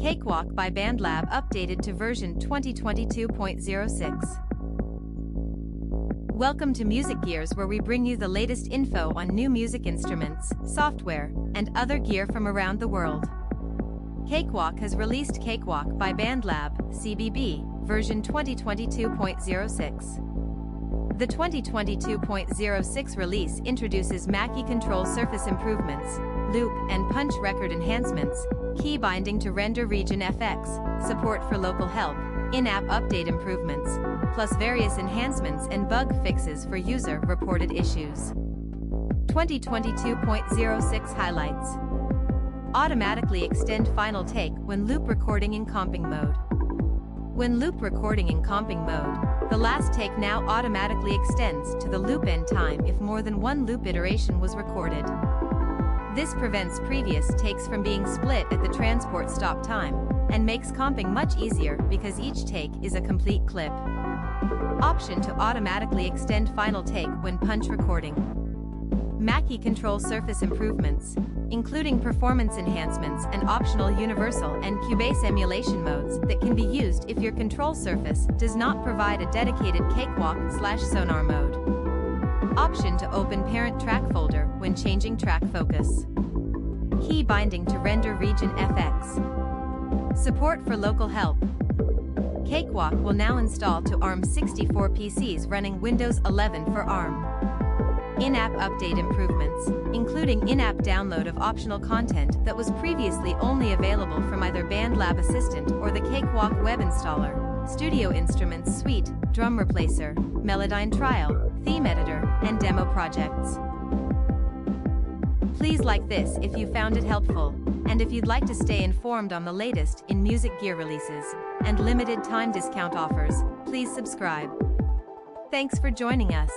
Cakewalk by BandLab updated to version 2022.06. Welcome to Music Gears, where we bring you the latest info on new music instruments, software, and other gear from around the world. Cakewalk has released Cakewalk by BandLab (CBB) version 2022.06. The 2022.06 release introduces Mackie control surface improvements, loop and punch record enhancements, key binding to render region FX, support for local help, in-app update improvements, plus various enhancements and bug fixes for user-reported issues. 2022.06 highlights. Automatically extend final take when loop recording in comping mode. When loop recording in comping mode, the last take now automatically extends to the loop end time if more than one loop iteration was recorded. This prevents previous takes from being split at the transport stop time and makes comping much easier because each take is a complete clip. Option to automatically extend final take when punch recording. Mackie control surface improvements, including performance enhancements and optional universal and Cubase emulation modes that can be used if your control surface does not provide a dedicated Cakewalk/Sonar mode. Option to open parent track folder when changing track focus. Key binding to render region FX. Support for local help. Cakewalk will now install to ARM64 PCs running Windows 11 for ARM. In-app update improvements, including in-app download of optional content that was previously only available from either BandLab Assistant or the Cakewalk web installer, Studio Instruments Suite, Drum Replacer, Melodyne Trial, Theme Editor, and Demo Projects. Please like this if you found it helpful, and if you'd like to stay informed on the latest in music gear releases and limited time discount offers, please subscribe. Thanks for joining us.